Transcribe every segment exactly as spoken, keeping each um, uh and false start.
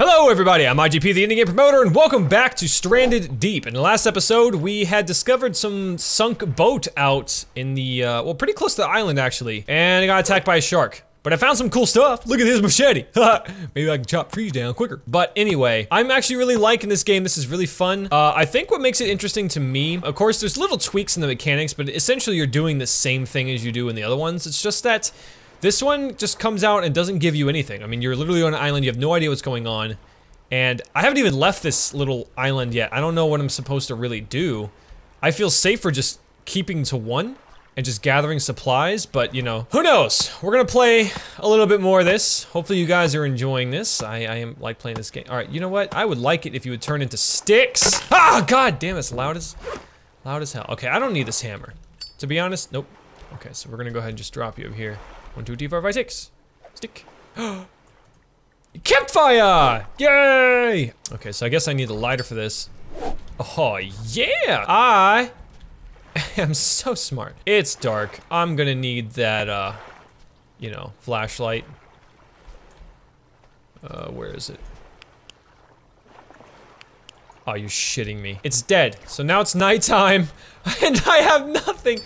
Hello everybody, I'm I G P, the indie game promoter, and welcome back to Stranded Deep. In the last episode, we had discovered some sunk boat out in the, uh, well, pretty close to the island, actually. And it got attacked by a shark. But I found some cool stuff. Look at his machete. Maybe I can chop trees down quicker. But anyway, I'm actually really liking this game. This is really fun. Uh, I think what makes it interesting to me, of course, there's little tweaks in the mechanics, but essentially you're doing the same thing as you do in the other ones. It's just that this one just comes out and doesn't give you anything. I mean, you're literally on an island, you have no idea what's going on. And I haven't even left this little island yet. I don't know what I'm supposed to really do. I feel safer just keeping to one and just gathering supplies, but you know, who knows? We're gonna play a little bit more of this. Hopefully you guys are enjoying this. I, I am like playing this game. All right, you know what? I would like it if you would turn into sticks. Ah, god damn, it's loud as, loud as hell. Okay, I don't need this hammer. To be honest, nope. Okay, so we're gonna go ahead and just drop you over here. One, two, three, four, five, six. Stick. Campfire! Yay! Okay, so I guess I need a lighter for this. Oh, yeah! I am so smart. It's dark. I'm gonna need that, uh, you know, flashlight. Uh, where is it? Oh, you're shitting me. It's dead. So now it's nighttime, and I have nothing.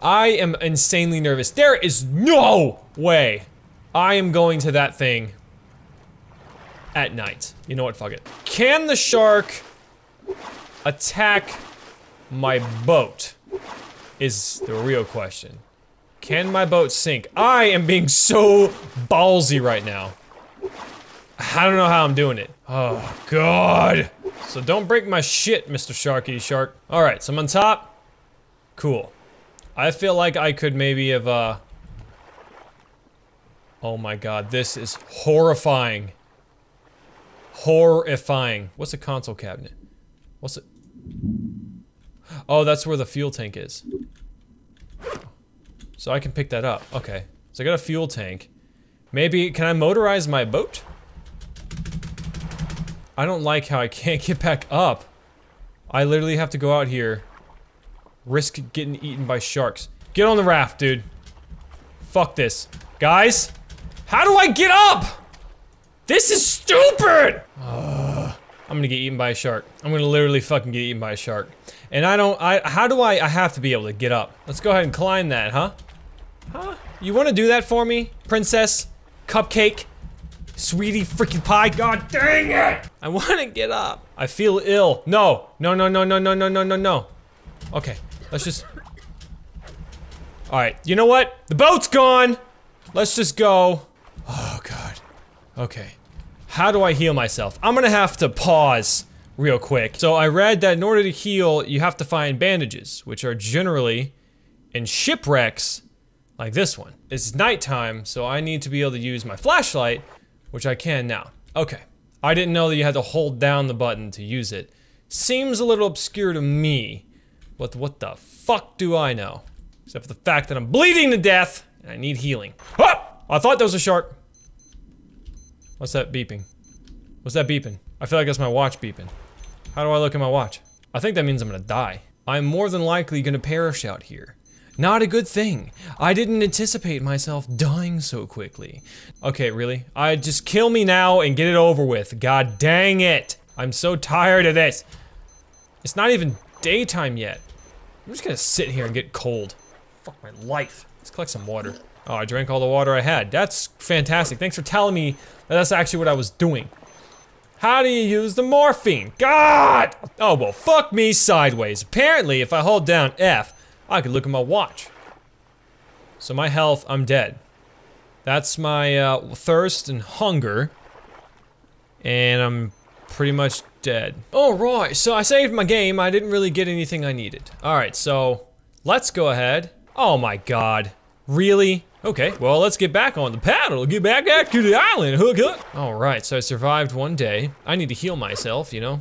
I am insanely nervous. There is no way I am going to that thing at night. You know what? Fuck it. Can the shark attack my boat? Is the real question. Can my boat sink? I am being so ballsy right now. I don't know how I'm doing it. Oh, God. So don't break my shit, Mister Sharky Shark. All right, so I'm on top. Cool. I feel like I could maybe have, uh... oh my god, this is horrifying. Horrifying. What's a console cabinet? What's it? Oh, that's where the fuel tank is. So I can pick that up, okay. So I got a fuel tank. Maybe, can I motorize my boat? I don't like how I can't get back up. I literally have to go out here. Risk getting eaten by sharks. Get on the raft, dude. Fuck this. Guys, how do I get up? This is stupid! Uh, I'm gonna get eaten by a shark. I'm gonna literally fucking get eaten by a shark. And I don't, I, how do I, I have to be able to get up. Let's go ahead and climb that, huh? Huh? You wanna do that for me? Princess, cupcake, sweetie freaking pie, god dang it! I wanna get up. I feel ill. No, no, no, no, no, no, no, no, no, no. Okay, let's just... all right, you know what? The boat's gone! Let's just go. Oh, God. Okay. How do I heal myself? I'm gonna have to pause real quick. So I read that in order to heal, you have to find bandages, which are generally in shipwrecks like this one. It's nighttime, so I need to be able to use my flashlight, which I can now. Okay. I didn't know that you had to hold down the button to use it. Seems a little obscure to me. What the, what the fuck do I know? Except for the fact that I'm bleeding to death and I need healing. Oh! I thought that was a shark. What's that beeping? What's that beeping? I feel like that's my watch beeping. How do I look at my watch? I think that means I'm gonna die. I'm more than likely gonna perish out here. Not a good thing. I didn't anticipate myself dying so quickly. Okay, really? I just kill me now and get it over with. God dang it. I'm so tired of this. It's not even daytime yet. I'm just gonna sit here and get cold. Fuck my life. Let's collect some water. Oh, I drank all the water I had. That's fantastic. Thanks for telling me that that's actually what I was doing. How do you use the morphine? God! Oh, well, fuck me sideways. Apparently, if I hold down F, I could look at my watch. So my health, I'm dead. That's my uh, thirst and hunger. And I'm pretty much dead. Alright, so I saved my game. I didn't really get anything I needed. Alright, so let's go ahead. Oh my god. Really? Okay, well, let's get back on the paddle. Get back out to the island. Hook up. Alright, so I survived one day. I need to heal myself, you know?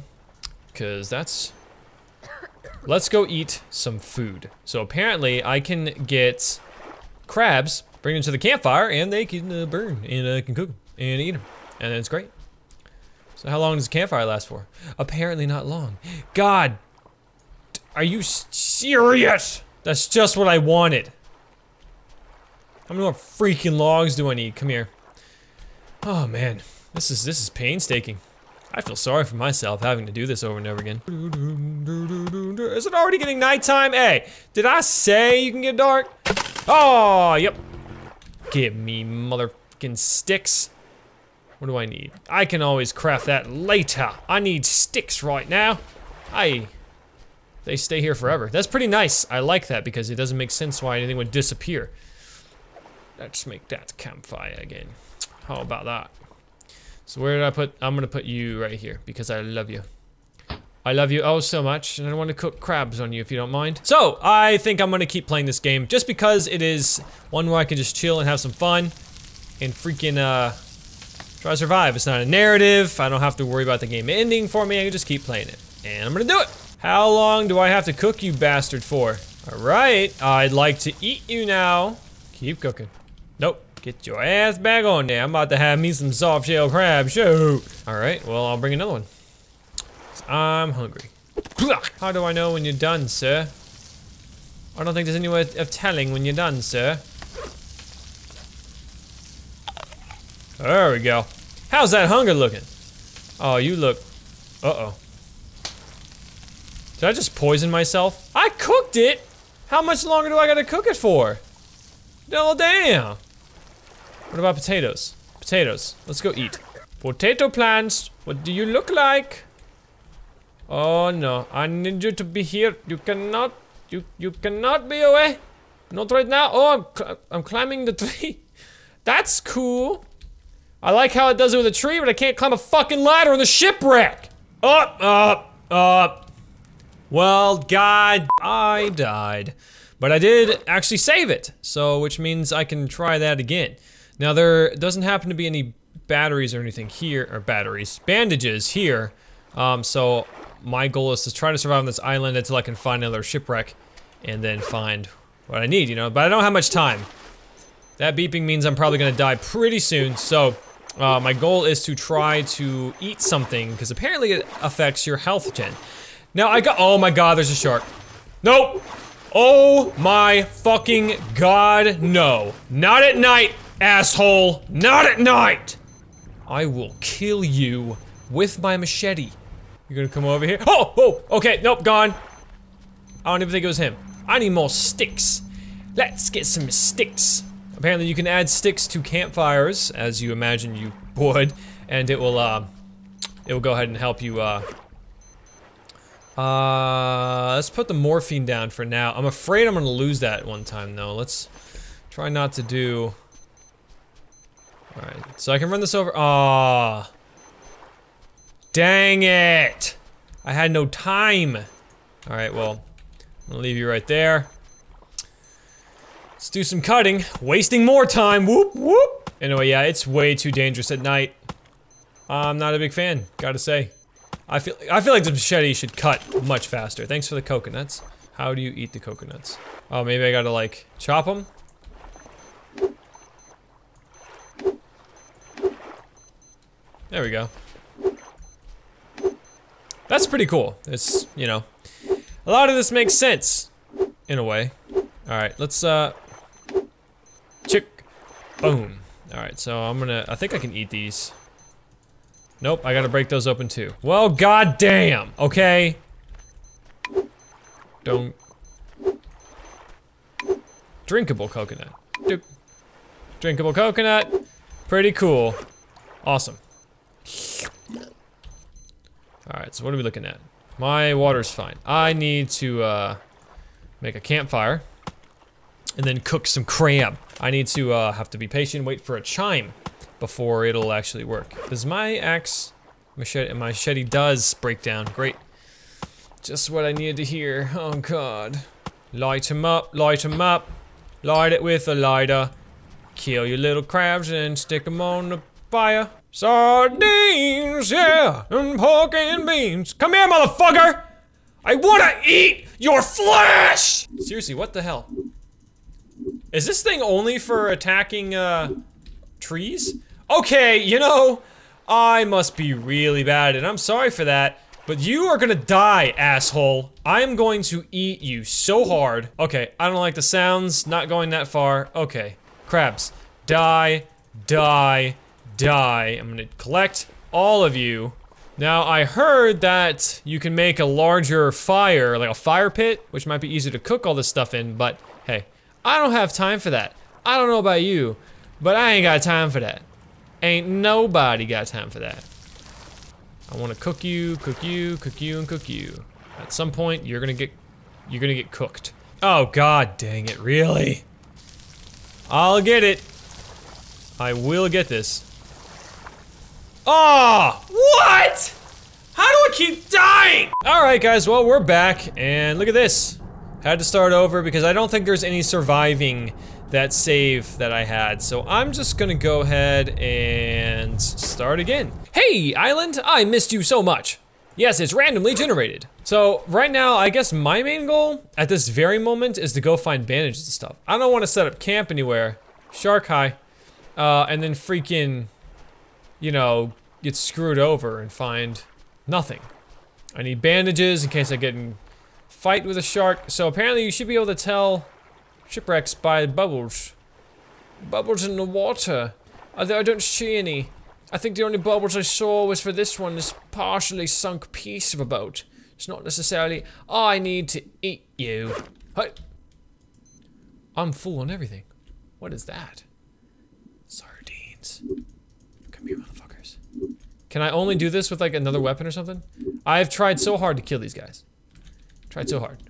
Because that's... let's go eat some food. So apparently, I can get crabs, bring them to the campfire, and they can uh, burn, and I uh, can cook them, and eat them. And it's great. So how long does campfire last for? Apparently not long. God, are you serious? That's just what I wanted. How many more freaking logs do I need? Come here. Oh man, This is this is painstaking. I feel sorry for myself having to do this over and over again. Is it already getting nighttime? Hey, did I say you can get dark? Oh, yep. Give me motherfucking sticks. What do I need? I can always craft that later. I need sticks right now. I, they stay here forever. That's pretty nice. I like that because it doesn't make sense why anything would disappear. Let's make that campfire again. How about that? So where did I put, I'm gonna put you right here because I love you. I love you oh so much, and I want to cook crabs on you if you don't mind. So, I think I'm gonna keep playing this game just because it is one where I can just chill and have some fun and freaking uh, try to survive. It's not a narrative, I don't have to worry about the game ending for me, I can just keep playing it. And I'm gonna do it! How long do I have to cook you bastard for? Alright, I'd like to eat you now. Keep cooking. Nope. Get your ass back on there. I'm about to have me some soft shell crab. Shoot. All right, well, I'll bring another one. I'm hungry. How do I know when you're done, sir? I don't think there's any way of telling when you're done, sir. There we go. How's that hunger looking? Oh, you look, uh-oh. Did I just poison myself? I cooked it. How much longer do I gotta cook it for? Oh, damn. What about potatoes? Potatoes, let's go eat. Potato plants, what do you look like? Oh no, I need you to be here. You cannot, you you cannot be away. Not right now. Oh, I'm, cl I'm climbing the tree. That's cool. I like how it does it with a tree, but I can't climb a fucking ladder on the shipwreck. Up, up, up. Well, God, I died. But I did actually save it, so which means I can try that again. Now there doesn't happen to be any batteries or anything here, or batteries, bandages here. Um, so my goal is to try to survive on this island until I can find another shipwreck and then find what I need, you know, but I don't have much time. That beeping means I'm probably gonna die pretty soon. So uh, my goal is to try to eat something because apparently it affects your health gen. Now I got, oh my God, there's a shark. Nope. Oh my fucking God, no. Not at night. Asshole, not at night! I will kill you with my machete. You're gonna come over here? Oh, oh, okay, nope, gone. I don't even think it was him. I need more sticks. Let's get some sticks. Apparently you can add sticks to campfires, as you imagine you would, and it will, uh, it will go ahead and help you, uh... Uh, let's put the morphine down for now. I'm afraid I'm gonna lose that one time, though. Let's try not to do... Alright, so I can run this over. Aw. Dang it! I had no time. Alright, well, I'm gonna leave you right there. Let's do some cutting. Wasting more time. Whoop, whoop. Anyway, yeah, it's way too dangerous at night. I'm not a big fan, gotta say. I feel, I feel like the machete should cut much faster. Thanks for the coconuts. How do you eat the coconuts? Oh, maybe I gotta, like, chop them? There we go. That's pretty cool. It's, you know, a lot of this makes sense in a way. All right, let's uh, chick, boom. All right, so I'm gonna, I think I can eat these. Nope, I gotta break those open too. Well, goddamn, okay. Don't. Drinkable coconut. Drinkable coconut, pretty cool, awesome. All right, so what are we looking at? My water's fine. I need to uh, make a campfire and then cook some crab. I need to uh, have to be patient, wait for a chime before it'll actually work. Because my axe, machete, my machete does break down, great. Just what I needed to hear, oh God. Light him up, light him up. Light it with a lighter. Kill your little crabs and stick them on the fire. Sardines, yeah, and pork and beans. Come here, motherfucker! I wanna eat your flesh! Seriously, what the hell? Is this thing only for attacking, uh, trees? Okay, you know, I must be really bad, and I'm sorry for that, but you are gonna die, asshole. I'm going to eat you so hard. Okay, I don't like the sounds, not going that far. Okay, crabs, die, die, die. I'm gonna collect all of you. Now, I heard that you can make a larger fire, like a fire pit, which might be easier to cook all this stuff in, but hey, I don't have time for that. I don't know about you, but I ain't got time for that. Ain't nobody got time for that. I wanna cook you, cook you, cook you, and cook you. At some point, you're gonna get, you're gonna get cooked. Oh, god dang it, really? I'll get it. I will get this. Oh, what? How do I keep dying? All right, guys, well, we're back, and look at this. Had to start over because I don't think there's any surviving that save that I had, so I'm just gonna go ahead and start again. Hey, Island, I missed you so much. Yes, it's randomly generated. So right now, I guess my main goal at this very moment is to go find bandages and stuff. I don't wanna set up camp anywhere. Shark high. Uh, and then freaking, you know, get screwed over and find nothing. I need bandages in case I get in a fight with a shark. So apparently you should be able to tell shipwrecks by bubbles. Bubbles in the water. Although I don't see any. I think the only bubbles I saw was for this one, this partially sunk piece of a boat. It's not necessarily, oh, I need to eat you. Hey. I'm full on everything. What is that? Sardines. Come here, motherfuckers. Can I only do this with like another weapon or something? I've tried so hard to kill these guys. Tried so hard.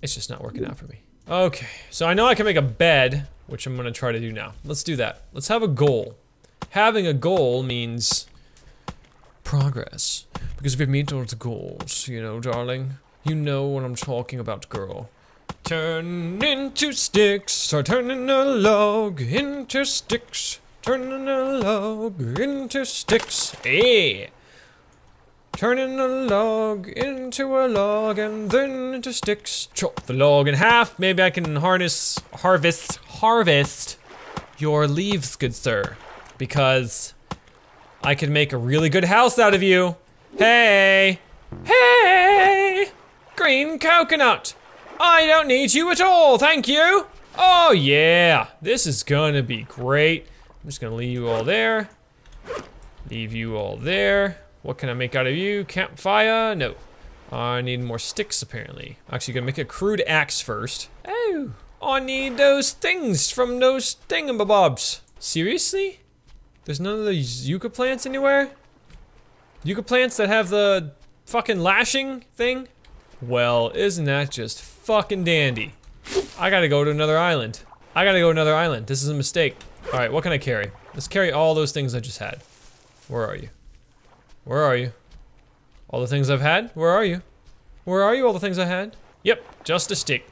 It's just not working out for me. Okay, so I know I can make a bed, which I'm gonna try to do now. Let's do that. Let's have a goal. Having a goal means progress. Because if you meet all the goals, you know, darling, you know what I'm talking about, girl. Turn into sticks, or turning a log into sticks. Turning a log into sticks, hey! Turning a log into a log and then into sticks. Chop the log in half, maybe I can harness, harvest, harvest your leaves, good sir. Because I could make a really good house out of you. Hey, hey, green coconut. I don't need you at all, thank you. Oh yeah, this is gonna be great. I'm just gonna leave you all there. Leave you all there. What can I make out of you? Campfire? No. I need more sticks, apparently. Actually, gonna make a crude axe first. Oh, I need those things from those thingamabobs. Seriously? There's none of those yucca plants anywhere? Yucca plants that have the fucking lashing thing? Well, isn't that just fucking dandy? I gotta go to another island. I gotta go to another island. This is a mistake. All right, what can I carry? Let's carry all those things I just had. Where are you? Where are you? All the things I've had? Where are you? Where are you, all the things I had? Yep, just a stick.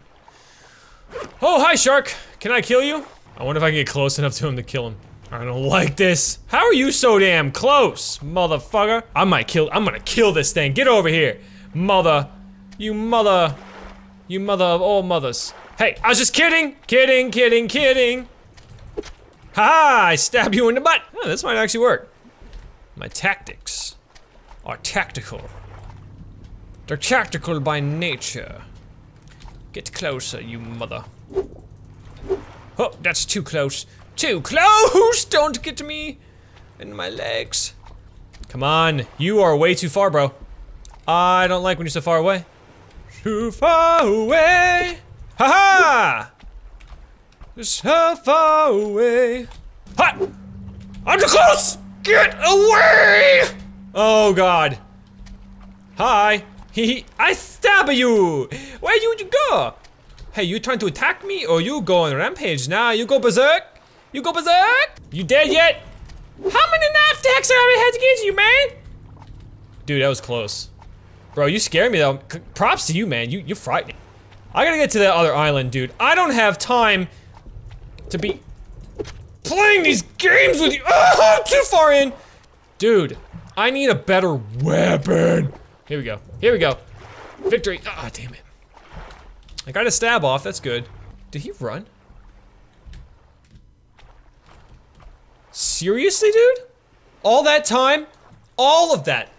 Oh, hi, shark. Can I kill you? I wonder if I can get close enough to him to kill him. I don't like this. How are you so damn close, motherfucker? I might kill, I'm gonna kill this thing. Get over here, mother. You mother, you mother of all mothers. Hey, I was just kidding. Kidding, kidding, kidding. Ha, I stabbed you in the butt. Oh, this might actually work. My tactics are tactical. They're tactical by nature. Get closer, you mother. Oh, that's too close. Too close! Don't get me in my legs. Come on, you are way too far, bro. I don't like when you're so far away. Too far away. Ha ha! You're so far away. Ha! I'm too close! Get away! Oh god. Hi. Hee I stab you! Where you go? Hey, you trying to attack me or you go on rampage? Nah, you go berserk? You go berserk? You dead yet? How many knife attacks I had to get you, man? Dude, that was close. Bro, you scared me though. Props to you, man. You, you're frightening. I gotta get to that other island, dude. I don't have time to be playing these games with you. Oh, I'm too far in. Dude, I need a better weapon. Here we go. Here we go. Victory. Ah, oh, damn it. I got a stab off. That's good. Did he run? Seriously, dude? All that time? All of that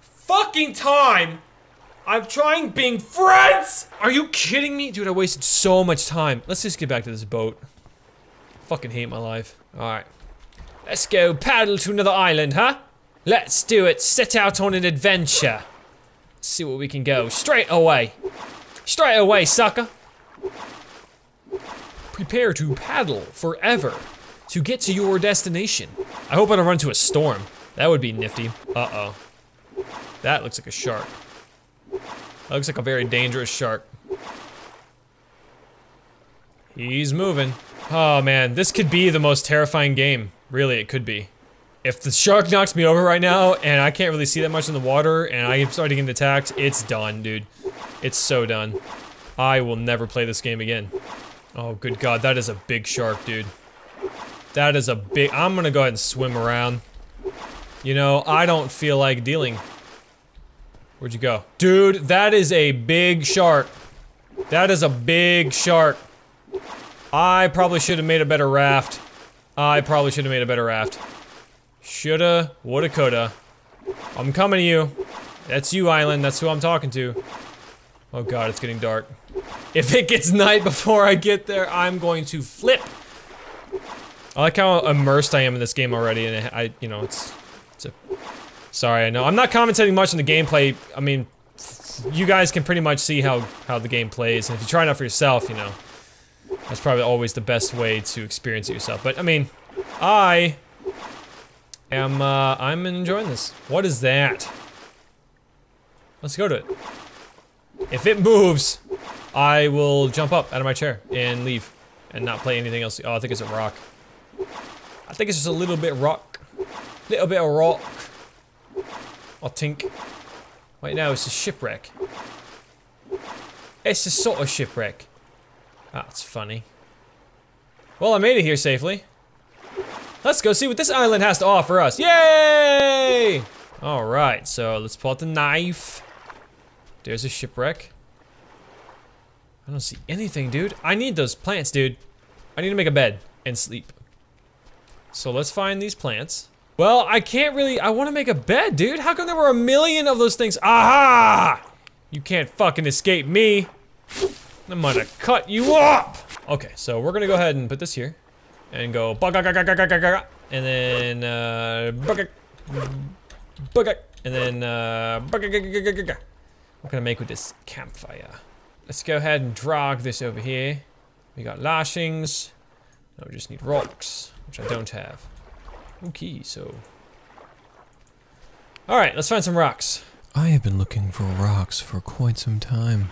fucking time I'm trying being friends? Are you kidding me? Dude, I wasted so much time. Let's just get back to this boat. Fucking hate my life. All right. Let's go paddle to another island, huh? Let's do it. Set out on an adventure. Let's see where we can go. Straight away. Straight away, sucker. Prepare to paddle forever to get to your destination. I hope I don't run into a storm. That would be nifty. Uh-oh. That looks like a shark. That looks like a very dangerous shark. He's moving. Oh man, this could be the most terrifying game. Really, it could be. If the shark knocks me over right now, and I can't really see that much in the water, and I start getting attacked, it's done, dude. It's so done. I will never play this game again. Oh, good God, that is a big shark, dude. That is a big, I'm gonna go ahead and swim around. You know, I don't feel like dealing. Where'd you go? Dude, that is a big shark. That is a big shark. I probably should have made a better raft. I probably should have made a better raft. Shoulda, woulda, coulda. I'm coming to you. That's you, Island. That's who I'm talking to. Oh God, it's getting dark. If it gets night before I get there, I'm going to flip. I like how immersed I am in this game already, and I, you know, it's, it's a, sorry, I know. I'm not commentating much on the gameplay. I mean, you guys can pretty much see how, how the game plays, and if you try it out for yourself, you know, that's probably always the best way to experience it yourself. But I mean, I am, uh, I'm enjoying this. What is that? Let's go to it. If it moves, I will jump up out of my chair and leave and not play anything else. Oh, I think it's a rock. I think it's just a little bit rock. Little bit of rock. I think. Wait, no, it's a shipwreck. It's a sort of shipwreck. That's funny. Well, I made it here safely. Let's go see what this island has to offer us. Yay! All right, so let's pull out the knife. There's a shipwreck. I don't see anything, dude. I need those plants, dude. I need to make a bed and sleep. So let's find these plants. Well, I can't really, I wanna make a bed, dude. How come there were a million of those things? Aha! You can't fucking escape me. I'm gonna cut you up! Okay, so we're gonna go ahead and put this here. And go, and then, uh, and then, uh, what can I make with this campfire? Let's go ahead and drag this over here. We got lashings. Now we just need rocks, which I don't have. Okay, so. All right, let's find some rocks. I have been looking for rocks for quite some time.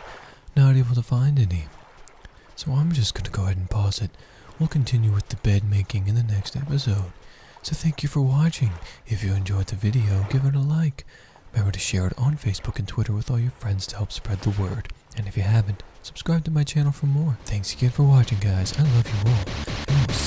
Not able to find any. So I'm just gonna go ahead and pause it. We'll continue with the bed making in the next episode. So thank you for watching. If you enjoyed the video, give it a like. Remember to share it on Facebook and Twitter with all your friends to help spread the word. And if you haven't, subscribe to my channel for more. Thanks again for watching, guys. I love you all.